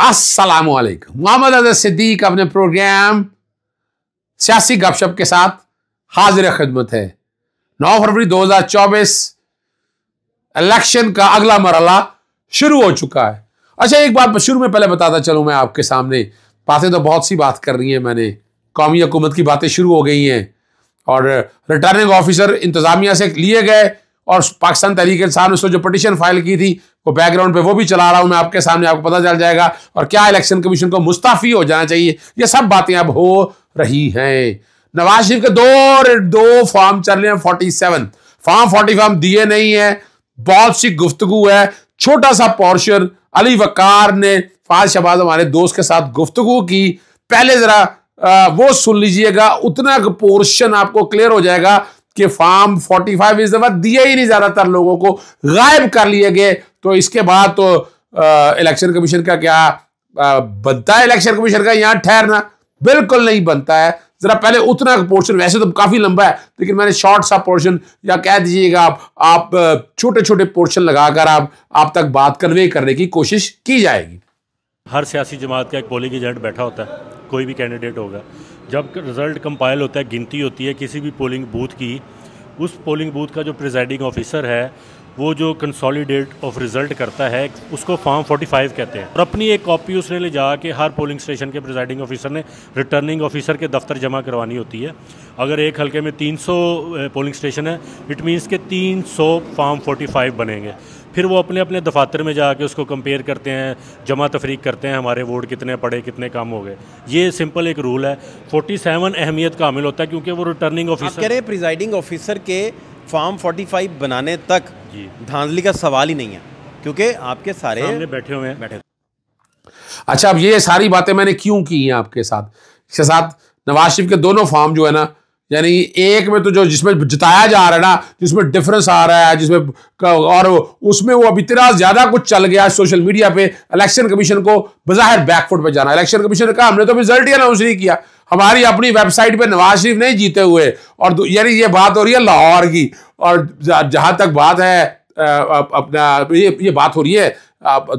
अस्सलामुअलैकुम। मोहम्मद अज़र सिद्दीक अपने प्रोग्राम सियासी गपशप के साथ हाजिर खिदमत है। 9 फरवरी 2024 इलेक्शन का अगला मरहला शुरू हो चुका है। अच्छा, एक बात शुरू में पहले बताता चलूँ मैं आपके सामने, बातें तो बहुत सी बात कर रही हैं मैंने, कौमी हुकूमत की बातें शुरू हो गई हैं और रिटर्निंग ऑफिसर इंतज़ामिया से लिए गए और पाकिस्तान तहरीक-ए-इंसाफ ने उसको जो पटिशन फाइल की थी वो बैकग्राउंड पे वो भी चला रहा हूँ मैं आपके सामने, आपको पता चल जाएगा। और क्या इलेक्शन कमीशन को मुस्ताफ़ी हो जाना चाहिए, ये सब बातें अब हो रही हैं। नवाज शरीफ के दो फॉर्म चल रहे हैं, 47 फॉर्म 40 फॉर्म दिए नहीं है, बहुत सी गुफ्तगू है। छोटा सा पोर्शन अली वकार ने फाज शहबाज हमारे दोस्त के साथ गुफ्तगू की, पहले ज़रा वो सुन लीजिएगा, उतना पोर्शन आपको क्लियर हो जाएगा कि फॉर्म 45 इस दफा दिए ही नहीं, ज्यादातर लोगों को गायब कर लिए गए। तो इसके बाद तो इलेक्शन कमीशन का क्या बनता है, इलेक्शन कमीशन का यहाँ ठहरना बिल्कुल नहीं बनता है। जरा पहले उतना पोर्शन, वैसे तो काफी लंबा है लेकिन मैंने शॉर्ट सा पोर्शन या कह दीजिएगा आप छोटे छोटे पोर्शन लगाकर आप तक बात कन्वे करने की कोशिश की जाएगी। हर सियासी जमात का एक पोलिंग एजेंट बैठा होता है, कोई भी कैंडिडेट होगा, जब रिज़ल्ट कंपाइल होता है, गिनती होती है किसी भी पोलिंग बूथ की, उस पोलिंग बूथ का जो प्रिजाइडिंग ऑफिसर है वो जो कंसोलिडेट ऑफ रिज़ल्ट करता है उसको फॉर्म 45 कहते हैं। और अपनी एक कॉपी उसने ले जा के हर पोलिंग स्टेशन के प्रिजाइडिंग ऑफिसर ने रिटर्निंग ऑफिसर के दफ्तर जमा करवानी होती है। अगर एक हलके में 300 पोलिंग स्टेशन है, इट मीन्स के 300 फॉर्म 45 बनेंगे। फिर वो अपने अपने दफातर में जाके उसको कंपेयर करते हैं, जमा तफरीक करते हैं, हमारे वोट कितने पड़े कितने कम हो गए। ये सिंपल एक रूल है। 47 अहमियत का हामिल होता है क्योंकि वो रिटर्निंग ऑफिसर कह रहे हैं, प्रिजाइडिंग ऑफिसर के फॉर्म 45 बनाने तक धांधली का सवाल ही नहीं है क्योंकि आपके सारे सामने बैठे हुए हैं। अच्छा, अब ये सारी बातें मैंने क्यों की हैं आपके साथ, इसके साथ नवाज शरीफ के दोनों फॉर्म जो है ना, यानी एक में तो जो जिसमें जताया जा रहा है ना, जिसमें डिफरेंस आ रहा है, जिसमें और उसमें वो अब इतना ज़्यादा कुछ चल गया सोशल मीडिया पे, इलेक्शन कमीशन को बज़ाहिर बैकफुट पे जाना। इलेक्शन कमीशन ने कहा हमने तो रिजल्ट ही अनाउंस नहीं किया, हमारी अपनी वेबसाइट पे नवाज शरीफ नहीं जीते हुए। और यानी ये बात हो रही है लाहौर की, और जहाँ तक बात है अपना ये बात हो रही है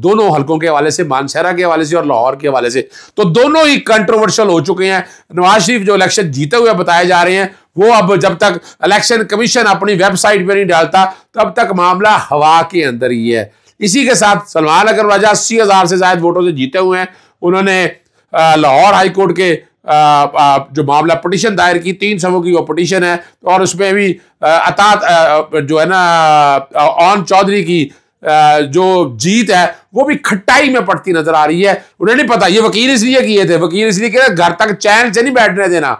दोनों हलकों के हवाले से, मानसहरा के हवाले से और लाहौर के हवाले से, तो दोनों ही कंट्रोवर्शियल हो चुके हैं। नवाज शरीफ जो इलेक्शन जीते हुए बताए जा रहे हैं वो अब जब तक इलेक्शन कमीशन अपनी वेबसाइट पर नहीं डालता तब तक मामला हवा के अंदर ही है। इसी के साथ सलमान अकरम राजा 80,000 से ज्यादा वोटों से जीते हुए हैं, उन्होंने लाहौर हाईकोर्ट के जो मामला पटिशन दायर की, 300 की वो पटिशन है, और उसमें भी अतात जो है ना ऑन चौधरी की जो जीत है वो भी खट्टाई में पड़ती नजर आ रही है। उन्हें नहीं पता, ये वकील इसलिए किए थे, वकील इसलिए किए घर तक चैन से नहीं बैठने देना,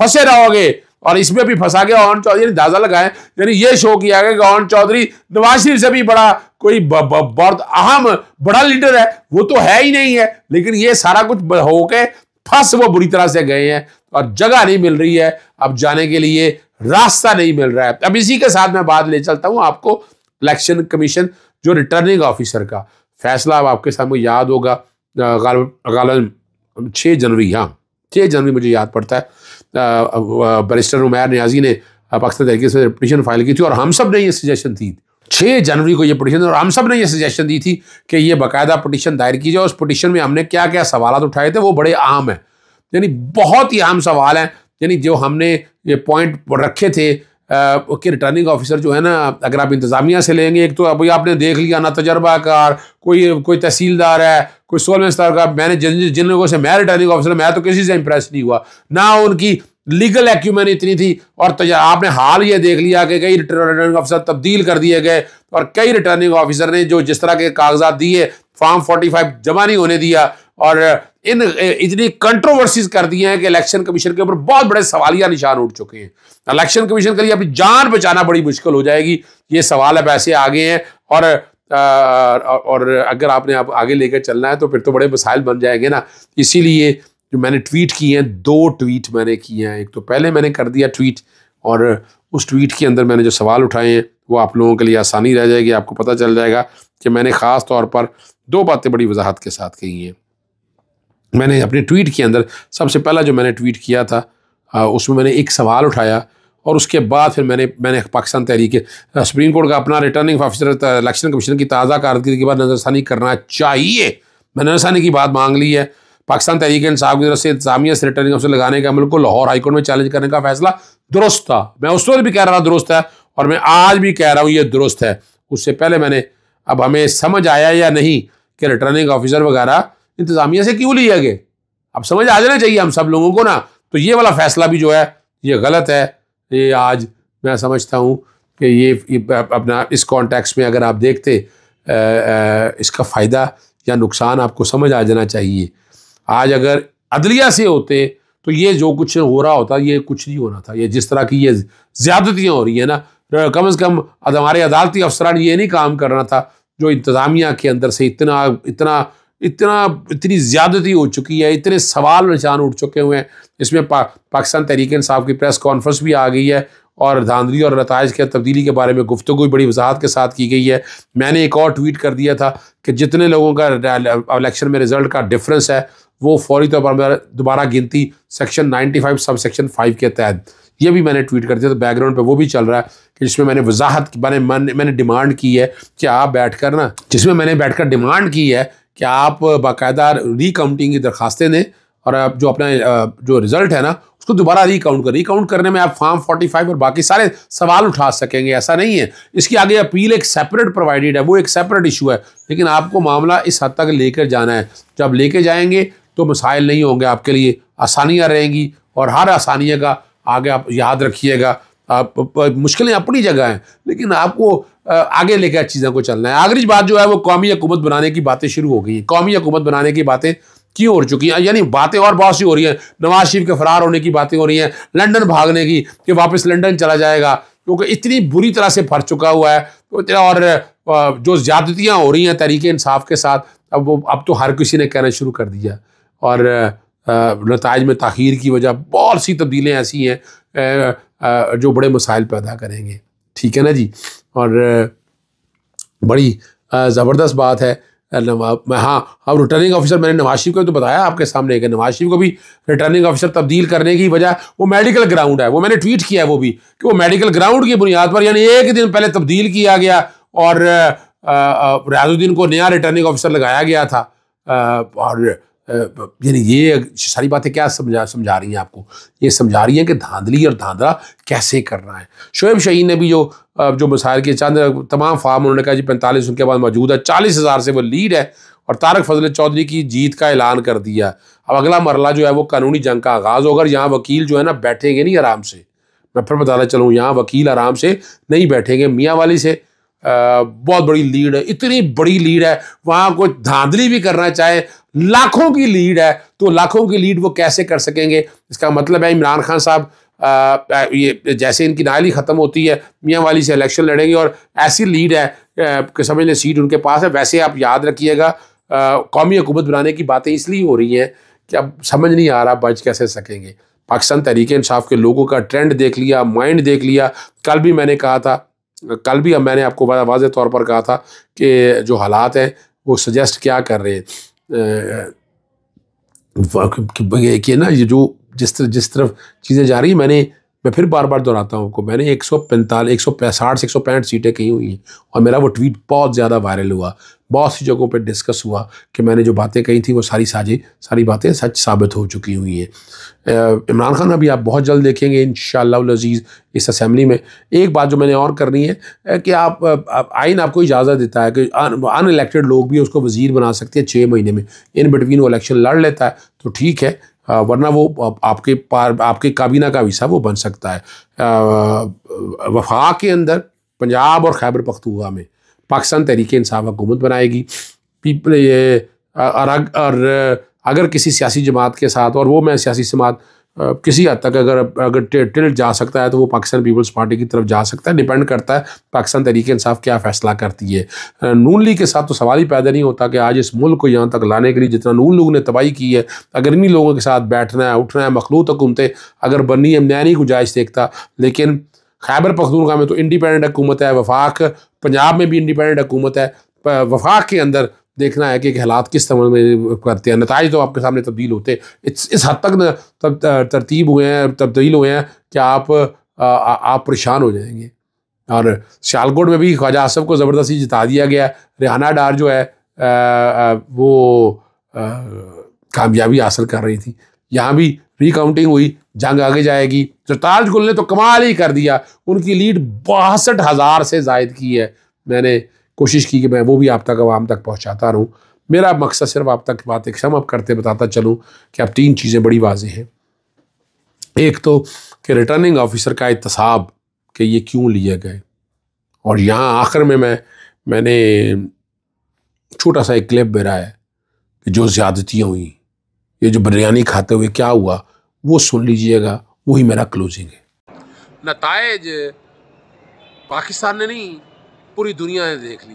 फंसे रहोगे। और इसमें भी फंसा गया ऑन चौधरी ने, दादा लगाए, यानी ये शो किया गया कि ऑन चौधरी नवाज शरीफ से भी बड़ा कोई बहुत अहम बड़ा लीडर है, वो तो है ही नहीं है, लेकिन ये सारा कुछ होके फंस वो बुरी तरह से गए हैं और जगह नहीं मिल रही है, अब जाने के लिए रास्ता नहीं मिल रहा है। अब इसी के साथ मैं बात ले चलता हूँ आपको इलेक्शन कमीशन जो रिटर्निंग ऑफिसर का फैसला, अब आपके सामने याद होगा गालिबन 6 जनवरी, हाँ 6 जनवरी मुझे याद पड़ता है, बैरिस्टर उमर नियाजी ने पाकिस्तान तहरीक-ए-इंसाफ से पटिशन फाइल की थी और हम सब ने ये सजेशन दी, 6 जनवरी को ये पटिशन, और हम सब ने ये सजेशन दी थी कि ये बाकायदा पटिशन दायर की जाए। उस पटिशन में हमने क्या क्या सवाल उठाए थे वो बड़े आम हैं, यानी बहुत ही आम सवाल हैं, यानी जो हमने ये पॉइंट रखे थे कि रिटर्निंग ऑफिसर जो है ना, अगर आप इंतज़ामिया से लेंगे, एक तो अभी आपने देख लिया ना, तजर्बाकार कोई तहसीलदार है, कोई सोलमेस्तार का, मैंने जिन लोगों से मैं रिटर्निंग ऑफिसर, मैं तो किसी से इंप्रेस नहीं हुआ ना, उनकी लीगल एक्यूमेन इतनी थी। और आपने हाल ये देख लिया कि कई रिटर्निंग ऑफिसर तब्दील कर दिए गए और कई रिटर्निंग ऑफिसर ने जो जिस तरह के कागजात दिए, फॉर्म 45 जमा नहीं होने दिया, और इन इतनी कंट्रोवर्सीज कर दी हैं कि इलेक्शन कमीशन के ऊपर बहुत बड़े सवालिया निशान उठ चुके हैं। इलेक्शन कमीशन के लिए अपनी जान बचाना बड़ी मुश्किल हो जाएगी, ये सवाल अब ऐसे आगे हैं। और अगर आपने आप आगे लेकर चलना है तो फिर तो बड़े मसाइल बन जाएंगे ना। इसीलिए जो मैंने ट्वीट किए हैं, 2 ट्वीट मैंने किए हैं, एक तो पहले मैंने कर दिया ट्वीट, और उस ट्वीट के अंदर मैंने जो सवाल उठाए हैं वो आप लोगों के लिए आसानी रह जाएगी, आपको पता चल जाएगा कि मैंने ख़ास तौर पर 2 बातें बड़ी वजाहत के साथ कही हैं। मैंने अपने ट्वीट के अंदर सबसे पहला जो मैंने ट्वीट किया था उसमें मैंने एक सवाल उठाया, और उसके बाद फिर मैंने पाकिस्तान तहरीक सुप्रीम कोर्ट का अपना रिटर्निंग ऑफिसर इलेक्शन कमीशन की ताज़ा कारकर्दगी के बाद नज़रसानी करना चाहिए, मैंने नसानी की बात मांग ली है। पाकिस्तान तहरीक इंसाफ की तरफ से इंतजामिया से रिटर्निंग अफसर लगाने का अमल को लाहौर हाईकोर्ट में चैलेंज करने का फैसला दुरुस्त था। मैं उस वक्त भी कह रहा था दुरुस्त है और मैं आज भी कह रहा हूँ ये दुरुस्त है। उससे पहले मैंने अब हमें समझ आया या नहीं कि रिटर्निंग ऑफिसर वगैरह इंतजामिया से क्यों लिए गए, अब समझ आ जाना चाहिए हम सब लोगों को ना। तो ये वाला फैसला भी जो है ये गलत है। ये आज मैं समझता हूँ कि ये अपना इस कॉन्टेक्स्ट में अगर आप देखते इसका फ़ायदा या नुकसान आपको समझ आ जाना चाहिए। आज अगर अदलिया से होते तो ये जो कुछ हो रहा होता ये कुछ नहीं होना था। ये जिस तरह की ये ज़्यादतियाँ हो रही है ना, कम से कम हमारे अदालती अफसरान ये नहीं काम करना था जो इंतज़ामिया के अंदर से इतना इतना इतना इतनी ज़्यादती हो चुकी है, इतने सवाल निशान उठ चुके हुए हैं। इसमें पाकिस्तान तहरीक इंसाफ की प्रेस कॉन्फ्रेंस भी आ गई है और धांधली और नताइज के तब्दीली के बारे में गुफ्तगू बड़ी वजाहत के साथ की गई है। मैंने एक और ट्वीट कर दिया था कि जितने लोगों का इलेक्शन में रिजल्ट का डिफरेंस है वो फौरी तौर पर दोबारा गिनती सेक्शन 95 सब सेक्शन 5 के तहत, ये भी मैंने ट्वीट कर दिया। तो बैकग्राउंड पे वो भी चल रहा है कि जिसमें मैंने वजाहत मैंने डिमांड की है कि आप बैठ कर ना, जिसमें मैंने बैठ कर डिमांड की है कि आप बाकायदा रिकाउंटिंग की दरखास्तें दें और आप जो अपना जो रिज़ल्ट है ना उसको दोबारा रिकाउंट करने में आप फॉर्म 45 और बाकी सारे सवाल उठा सकेंगे। ऐसा नहीं है, इसकी आगे अपील एक सेपरेट प्रोवाइडेड है, वो एक सेपरेट इशू है, लेकिन आपको मामला इस हद तक लेकर जाना है। जब लेके जाएंगे तो मसाइल नहीं होंगे आपके लिए, आसानियाँ रहेंगी और हर आसानिया का आगे आप याद रखिएगा। आप मुश्किलें अपनी जगह हैं लेकिन आपको आगे लेकर चीज़ों को चलना है। आखिरी बात जो है वो कौमी हुकूमत बनाने की बातें शुरू हो गई हैं। कौमी हुकूमत बनाने की बातें क्यों हो चुकी हैं, यानी बातें और बहुत सी हो रही हैं। नवाज शरीफ के फरार होने की बातें हो रही हैं, लंदन भागने की कि वापस लंदन चला जाएगा क्योंकि इतनी बुरी तरह से भर चुका हुआ है। और जो ज़्यादतियाँ हो रही हैं तहरीक-ए- इंसाफ के साथ अब तो हर किसी ने कहना शुरू कर दिया। और नताइज में ताखीर की वजह बहुत सी तब्दीलें ऐसी हैं जो बड़े मसाइल पैदा करेंगे, ठीक है ना जी। और बड़ी ज़बरदस्त बात है। हाँ, रिटर्निंग ऑफिसर मैंने नवाज शरीफ को तो बताया आपके सामने कि नवाज शरीफ को भी रिटर्निंग ऑफिसर तब्दील करने की वजह वो मेडिकल ग्राउंड है, वो मैंने ट्वीट किया है वो भी कि वो मेडिकल ग्राउंड की बुनियाद पर यानी एक दिन पहले तब्दील किया गया और रियाजुद्दीन को नया रिटर्निंग ऑफिसर लगाया गया था। और यानी ये सारी बातें क्या समझा रही हैं आपको, ये समझा रही हैं कि धांधली और धांधला कैसे करना है। शोएब शहीन ने भी जो मसाइल के चंद तमाम फार्म उन्होंने कहा जी 45 उनके बाद मौजूद है, 40,000 से वो लीड है और तारिक फजल चौधरी की जीत का ऐलान कर दिया। अब अगला मरला जो है वो कानूनी जंग का आगाज़ होगा। यहाँ वकील जो है ना बैठेंगे नहीं आराम से, मैं फिर बताना चलूँ यहाँ वकील आराम से नहीं बैठेंगे। मियाँ वाली से बहुत बड़ी लीड है, इतनी बड़ी लीड है, वहाँ कोई धांधली भी करना चाहे लाखों की लीड है तो लाखों की लीड वो कैसे कर सकेंगे। इसका मतलब है इमरान खान साहब ये जैसे इनकी नाली ख़त्म होती है मियाँ वाली से इलेक्शन लड़ेंगे और ऐसी लीड है कि समझ लें सीट उनके पास है। वैसे आप याद रखिएगा कौमी हुकूमत बनाने की बातें इसलिए हो रही हैं कि अब समझ नहीं आ रहा बच कैसे सकेंगे। पाकिस्तान तहरीक इंसाफ के लोगों का ट्रेंड देख लिया, माइंड देख लिया। कल भी मैंने आपको वाज़े तौर पर कहा था कि जो हालात हैं वो सजेस्ट क्या कर रहे हैं कि ना ये जो जिस तरफ चीज़ें जा रही हैं। मैं फिर बार दोहराता हूँ आपको, मैंने 165 से 165 सीटें कही हुई हैं और मेरा वो ट्वीट बहुत ज़्यादा वायरल हुआ, बहुत सी जगहों पे डिस्कस हुआ कि मैंने जो बातें कही थी वो सारी बातें सच साबित हो चुकी हुई हैं। इमरान खान अभी आप बहुत जल्द देखेंगे इंशाअल्लाह अज़ीज़ इस असेंबली में। एक बात जो मैंने और करनी है कि आप आइन आपको इजाज़त देता है कि अनइलेक्टेड लोग भी उसको वज़ीर बना सकते हैं 6 महीने में। इन बिटवीन वो इलेक्शन लड़ लेता है तो ठीक है, वरना वो आपके काबीना का हिस्सा वो बन सकता है। वफाक के अंदर पंजाब और खैबर पख्तूनख्वा में पाकिस्तान तहरीक इंसाफ हुकूमत बनाएगी। अगर किसी सियासी जमात के साथ, और वो मैं सियासी जमात किसी हद तक अगर टिल्ट जा सकता है तो वो पाकिस्तान पीपल्स पार्टी की तरफ जा सकता है। डिपेंड करता है पाकिस्तान तहरीक इंसाफ क्या फ़ैसला करती है। नून लीग के साथ तो सवाल ही पैदा नहीं होता कि आज इस मुल्क को यहाँ तक लाने के लिए जितना नून लोगों ने तबाही की है, अगर इन्हीं लोगों के साथ बैठना है उठना है, मखलूत हुकूमतें अगर बननी है मैं नहीं गुंजाइश देखता। लेकिन खैबर पख्तूनख्वा में तो इंडिपेंडेंट हुकूमत है, वफाक पंजाब में भी इंडिपेंडेंट हुकूमत है। वफाक के अंदर देखना है कि हालात किस तरह में करते हैं। नताइज तो आपके सामने तब्दील होते हैं, इस हद तक न तब्दील हुए हैं कि आप परेशान हो जाएंगे। और सियालकोट में भी ख्वाजा आसिम को ज़बरदस्ती जिता दिया गया। रिहाना डार जो है वो कामयाबी हासिल कर रही थी। यहाँ भी रिकाउंटिंग हुई, जंग आगे जाएगी। तो ताज गुल ने तो कमाल ही कर दिया, उनकी लीड 62,000 से ज़ायद की है। मैंने कोशिश की कि मैं वो भी आप तक आवाम तक पहुँचाता रहूँ। मेरा मकसद सिर्फ आप तक बात एक समअप करते बताता चलूँ कि अब 3 चीज़ें बड़ी वाज़ेह हैं। एक तो कि रिटर्निंग ऑफिसर का इत्तसाब कि ये क्यों लिए गए, और यहाँ आखिर में मैंने छोटा सा एक क्लिप भेजा है कि जो ज़्यादतियाँ हुई, ये जो बिरयानी खाते हुए क्या हुआ, वो सुन लीजिएगा, वही मेरा क्लोजिंग है। नतायज पाकिस्तान ने नहीं, पूरी दुनिया ने देख ली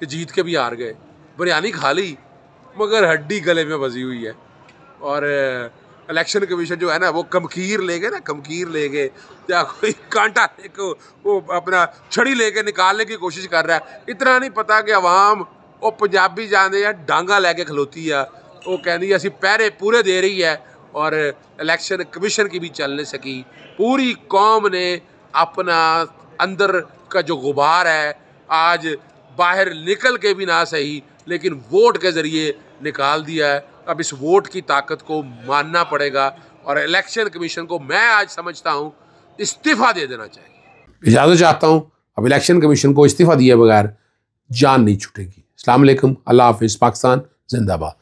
कि जीत के भी हार गए, बिरयानी खा ली मगर हड्डी गले में बजी हुई है। और इलेक्शन कमीशन जो है ना, वो कमकीर ले गए ना, कमकीर ले गए या कोई कांटा लेके वो अपना छड़ी लेके निकालने की कोशिश कर रहा है। इतना नहीं पता कि आवाम वो पंजाबी जाने या डांगा लेके खलोती है, वो कहती है असी पैरे पूरे दे रही है। और इलेक्शन कमीशन की भी चल नहीं सकी। पूरी कौम ने अपना अंदर का जो गुबार है आज बाहर निकल के भी ना सही, लेकिन वोट के ज़रिए निकाल दिया है। अब इस वोट की ताकत को मानना पड़ेगा और इलेक्शन कमीशन को मैं आज समझता हूँ इस्तीफ़ा दे देना चाहिए। इजाज़त चाहता हूँ। अब इलेक्शन कमीशन को इस्तीफ़ा दिए बगैर जान नहीं छूटेगी। अस्सलाम वालेकुम, अल्लाह हाफिज़, पाकिस्तान जिंदाबाद।